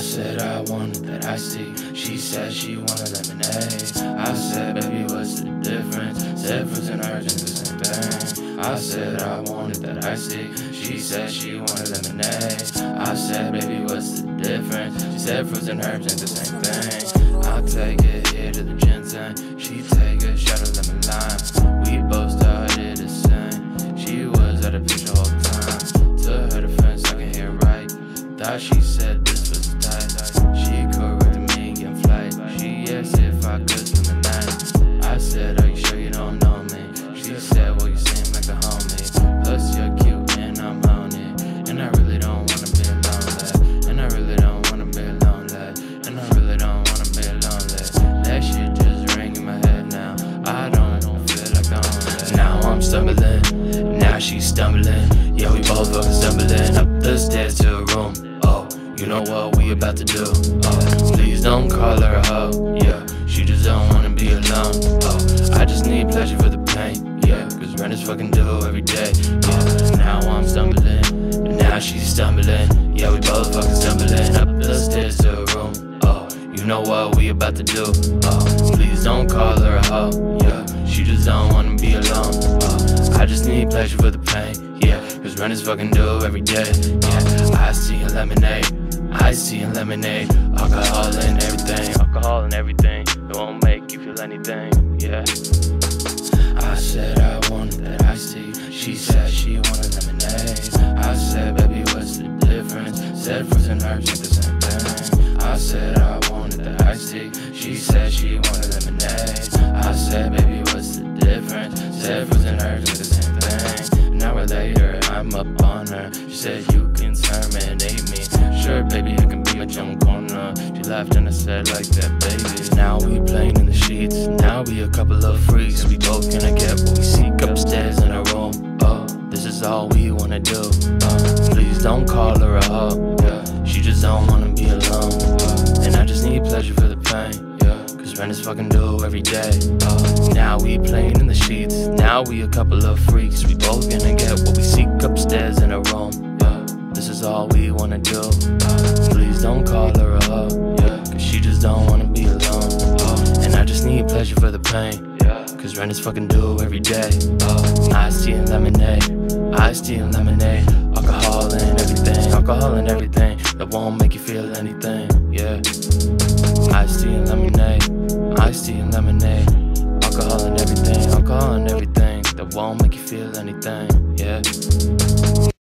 I said I wanted that iced tea. She said she wanted lemonade. I said, baby, what's the difference? Said fruits and oranges the same thing. I said I wanted that iced tea. She said she wanted lemonade. I said, baby, what's the difference? She said fruits and herbs ain't the same thing. I'll take it here to the ginseng. She take a shot of lemon lime. We both started to sing. She was at a beach the whole time. To her defense, I can hear right. Thought she said this was tight. She corrected me in flight. She asked if I could swim the night. I said, are you sure you don't know me? She said, well, you seem like a homie. Plus, you're cute and I'm lonely. And I really don't wanna be alone, lad. And I really don't wanna be alone, lad. And I really don't wanna be alone, lad. That shit just rang in my head now. I don't feel like I own that. Now I'm stumbling, now she's stumbling. Yeah, we both fucking stumbling. Up the stairs to her room. Oh, you know what we about to do. Oh, please don't call her a hoe. Yeah, she just don't wanna be alone. Oh, I just need pleasure for the pain. Yeah, cause rent is fucking devil every day. Yeah, now I'm stumbling. Now she's stumbling, yeah, we both fucking stumbling. Up the stairs to her room, oh, you know what we about to do. Oh, please don't call her a hoe, yeah, she just don't wanna be alone. Oh, I just need pleasure for the pain, yeah, cause rent is fucking due every day. Yeah, I see a lemonade, I see a lemonade. Alcohol and everything, alcohol and everything. It won't make you feel anything, yeah. I said I wanted that iced tea. She said she wanted lemonade. I said, baby, what's the difference? Said fruits and herbs ain't the same thing. I said I wanted that iced tea. She said she wanted lemonade. I said, baby, what's the difference? Said fruits and herbs ain't the same thing. An hour later, I'm up on her. She said, you can terminate me. Sure, baby, I can be a junk corner. She laughed and I said, like that, baby. Now we playing in the sheets. Now we a couple of freaks. We both can get what we seek. Upstairs in our room. This is all we wanna do. Please don't call her a hoe. Yeah, she just don't wanna be alone. And I just need pleasure for the pain. Yeah, cause rent is fucking due every day. Now we playing in the sheets. Now we a couple of freaks. We both gonna get what we seek. Upstairs in a room. Yeah, this is all we wanna do. Please don't call her a hoe. Yeah, cause she just don't wanna be alone. And I just need pleasure for the pain. Yeah, cause rent is fucking due every day. I see a lemonade. Iced tea and lemonade, alcohol and everything that won't make you feel anything, yeah. Iced tea and lemonade, iced tea and lemonade, alcohol and everything that won't make you feel anything, yeah.